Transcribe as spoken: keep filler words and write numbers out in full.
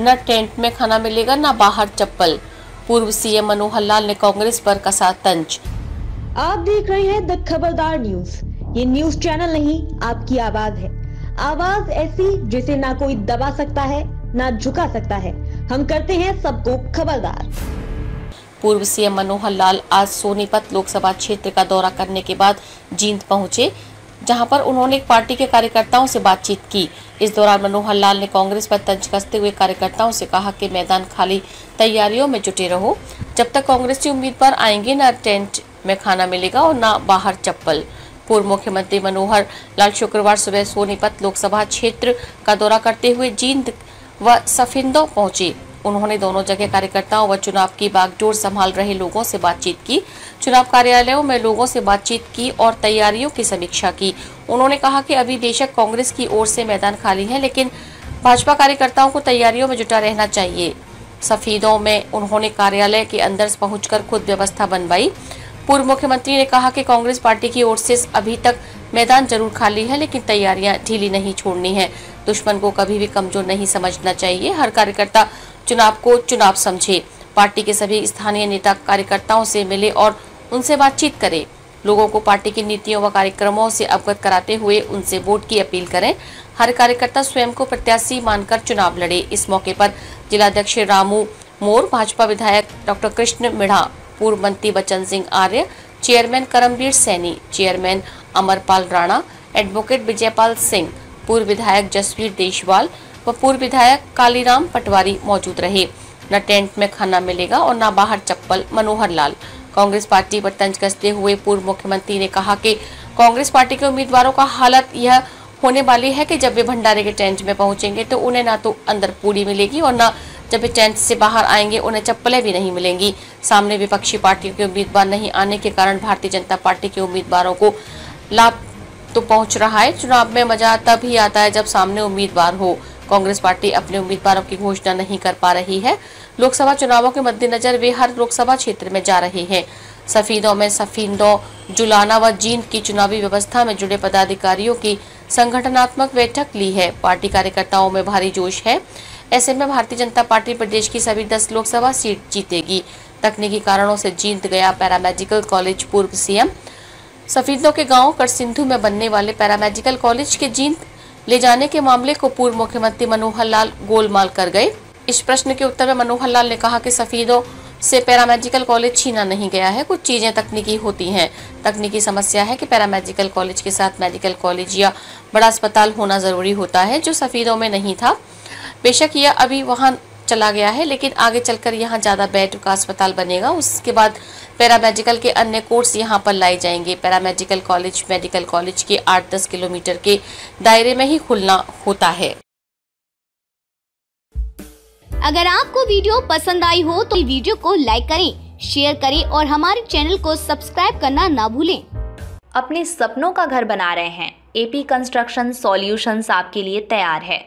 न टेंट में खाना मिलेगा न बाहर चप्पल। पूर्व सीएम मनोहर लाल ने कांग्रेस पर कसा तंज। आप देख रहे हैं द खबरदार न्यूज। ये न्यूज चैनल नहीं, आपकी आवाज है। आवाज ऐसी जिसे ना कोई दबा सकता है ना झुका सकता है। हम करते हैं सबको खबरदार। पूर्व सीएम मनोहर लाल आज सोनीपत लोकसभा क्षेत्र का दौरा करने के बाद जींद पहुंचे, जहां पर उन्होंने पार्टी के कार्यकर्ताओं से बातचीत की। इस दौरान मनोहर लाल ने कांग्रेस पर तंज कसते हुए कार्यकर्ताओं से कहा कि मैदान खाली, तैयारियों में जुटे रहो। जब तक कांग्रेसी उम्मीदवार आएंगे न टेंट में खाना मिलेगा और न बाहर चप्पल। पूर्व मुख्यमंत्री मनोहर लाल शुक्रवार सुबह सोनीपत लोकसभा क्षेत्र का दौरा करते हुए जींद व सफीदों पहुंचे। उन्होंने दोनों जगह कार्यकर्ताओं व चुनाव की बागडोर संभाल रहे लोगों से बातचीत की, चुनाव कार्यालयों में लोगों से बातचीत की और तैयारियों की समीक्षा की। उन्होंने कहा कि अभी बेशक कांग्रेस की ओर से मैदान खाली है, लेकिन भाजपा कार्यकर्ताओं को तैयारियों में जुटा रहना चाहिए। सफीदों में उन्होंने कार्यालय के अंदर पहुंचकर खुद व्यवस्था बनवाई। पूर्व मुख्यमंत्री ने कहा कि कांग्रेस पार्टी की ओर से अभी तक मैदान जरूर खाली है, लेकिन तैयारियां ढीली नहीं छोड़नी है। दुश्मन को कभी भी कमजोर नहीं समझना चाहिए। हर कार्यकर्ता चुनाव को चुनाव समझे। पार्टी के सभी स्थानीय नेता कार्यकर्ताओं से मिले और उनसे बातचीत करें। लोगों को पार्टी की नीतियों व कार्यक्रमों से अवगत कराते हुए उनसे वोट की अपील करें। हर कार्यकर्ता स्वयं को प्रत्याशी मानकर चुनाव लड़े। इस मौके पर जिलाध्यक्ष रामू मोर, भाजपा विधायक डॉक्टर कृष्ण मिढ़ा, पूर्व मंत्री Bachan Singh Arya, chairman Karamvir Saini, chairman Amarpal Rana, advocate Vijaypal Singh, पूर्व विधायक जसवीर देशवाल व पूर्व विधायक कालीराम पटवारी मौजूद रहे। न टेंट में खाना मिलेगा और न बाहर चप्पल। मनोहर लाल कांग्रेस पार्टी पर तंज कसते हुए पूर्व मुख्यमंत्री ने कहा कि कांग्रेस पार्टी के उम्मीदवारों का हालत यह होने वाली है कि जब वे भंडारे के टेंट में पहुंचेंगे तो उन्हें ना तो अंदर पूरी मिलेगी और न जब वे टेंट से बाहर आएंगे उन्हें चप्पलें भी नहीं मिलेंगी। सामने विपक्षी पार्टियों के उम्मीदवार नहीं आने के कारण भारतीय जनता पार्टी के उम्मीदवारों को लाभ तो पहुंच रहा है। चुनाव में मजा तब ही आता है जब सामने उम्मीदवार हो। कांग्रेस पार्टी अपने उम्मीदवारों की घोषणा नहीं कर पा रही है। लोकसभा चुनावों के मद्देनजर वे हर लोकसभा क्षेत्र में जा रहे हैं। सफीदों में सफीदों, जुलाना व जींद की चुनावी व्यवस्था में जुड़े पदाधिकारियों की संगठनात्मक बैठक ली है। पार्टी कार्यकर्ताओं में भारी जोश है। ऐसे में भारतीय जनता पार्टी प्रदेश की सभी दस लोकसभा सीट जीतेगी। तकनीकी कारणों से जींद गया पैरामेडिकल कॉलेज। पूर्व सीएम सफीदों के गांव कर सिंधु में बनने वाले पैरामेडिकल कॉलेज के जींद ले जाने के मामले को पूर्व मुख्यमंत्री मनोहर लाल गोलमाल कर गए। इस प्रश्न के उत्तर में मनोहर लाल ने कहा कि सफीदों से पैरामेडिकल कॉलेज छीना नहीं गया है, कुछ चीजें तकनीकी होती हैं। तकनीकी समस्या है कि पैरामेडिकल कॉलेज के साथ मेडिकल कॉलेज या बड़ा अस्पताल होना जरूरी होता है, जो सफीदों में नहीं था। बेशक यह अभी वहां चला गया है, लेकिन आगे चलकर यहाँ ज़्यादा बेड का अस्पताल बनेगा। उसके बाद पैरामेडिकल के अन्य कोर्स यहाँ पर लाए जाएंगे। पैरामेडिकल कॉलेज मेडिकल कॉलेज के आठ दस किलोमीटर के दायरे में ही खुलना होता है। अगर आपको वीडियो पसंद आई हो तो वीडियो को लाइक करें, शेयर करें और हमारे चैनल को सब्सक्राइब करना ना भूलें। अपने सपनों का घर बना रहे हैं? एपी कंस्ट्रक्शन सोल्यूशंस आपके लिए तैयार है।